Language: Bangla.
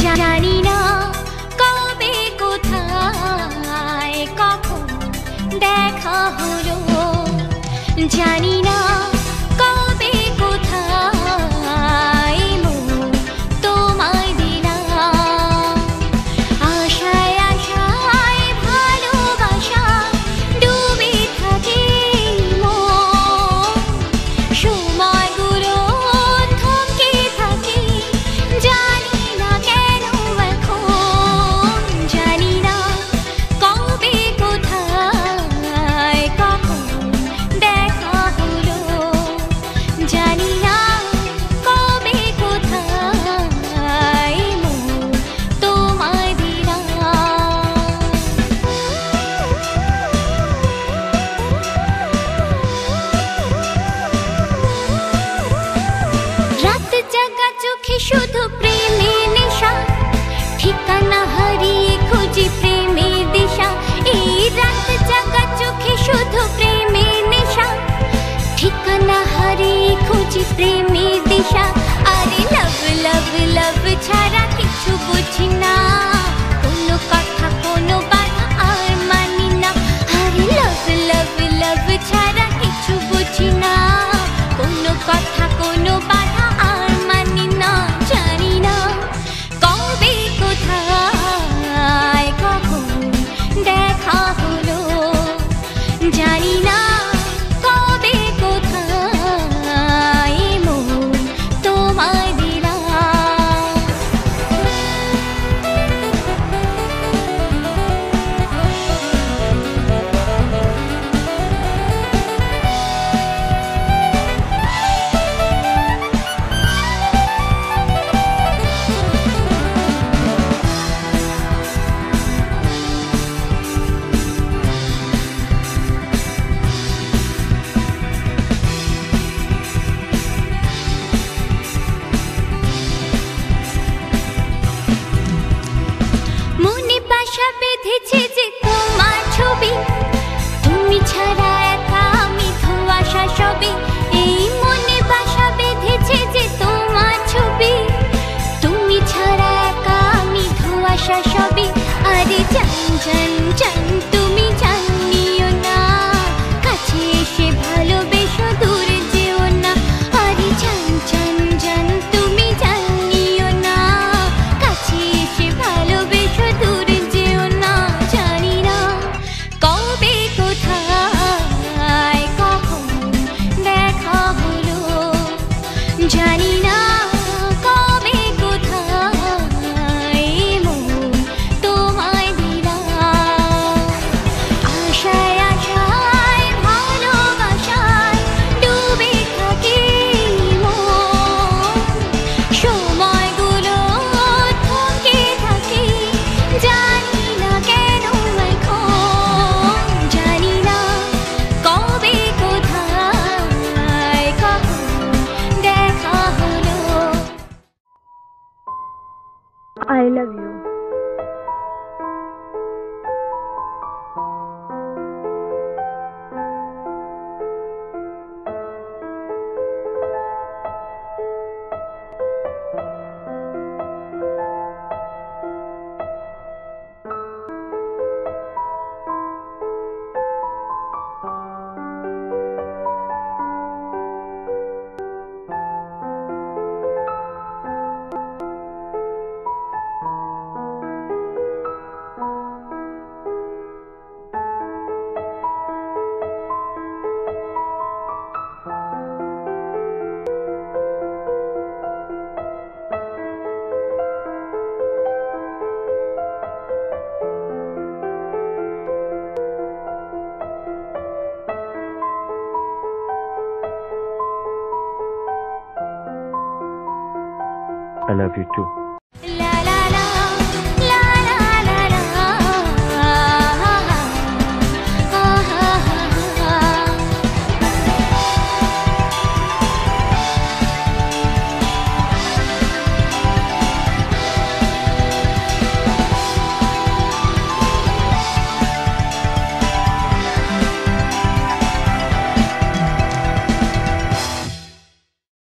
জানি না কবে কোথায় কখন দেখা হলো, জানি না কবে কোথায় মন তোমায় দিলাম। আশায় আশায় ভালোবাসা ডুবে থাকে মন, সময়গুলো থমকে থাকে, জানি না কেন এখন। জানি না কবে কোথায় কখন দেখা হলো, জানি না কবে কোথায় মন তোমায় দিলাম। রাত জাগা চোখে শুধু প্রেমে নেশা, ঠিকানা হারিয়ে খুঁজি প্রেমে দিশা। এই রাত জাগা চোখে শুধু প্রেমে নেশা, ঠিকানা হারিয়ে খুঁজি প্রেমে দিশা। আরে লাভ লাভ লাভ ছাড়া কিছু বুঝি না, কোনো কথা কোনো বাধা আর মানি না। আরে লাভ লাভ লাভ ছাড়া কিছু বুঝি না, কোনো কথা কোনো বাধা আর মানি না। জানি না কবে কোথায় কখন দেখা হলো, জানি না কবে কোথায় মন তোমায় দিলাম। মনে বাসা বেঁধেছে যে তোমার ছবি, তুমি ছাড়া একা আমি ধোঁয়াশা সবই। এই মনে বাসা বেঁধেছে যে তোমার ছবি, তুমি ছাড়া একা আমি ধোঁয়াশা সবই। আরে জান জান জান তুমি জানিও না, কাছে এসে ভালোবেসো দূরে যেও না। আরে জান জান জান তুমি জানিও না, কাছে এসে ভালোবেসো দূরে যেও না। জানি না কবে কোথায় কখন দেখা হলো, জানি না কবে কোথায় মন তোমায় দিলাম। আশায় আশায় ভালোবাসায় ডুবে থাকে মন, সময়গুলো থমকে থাকে, জানি না কেন এখন। জানি না কবে কোথায় কখন দেখা হলো। I love you. I love you too.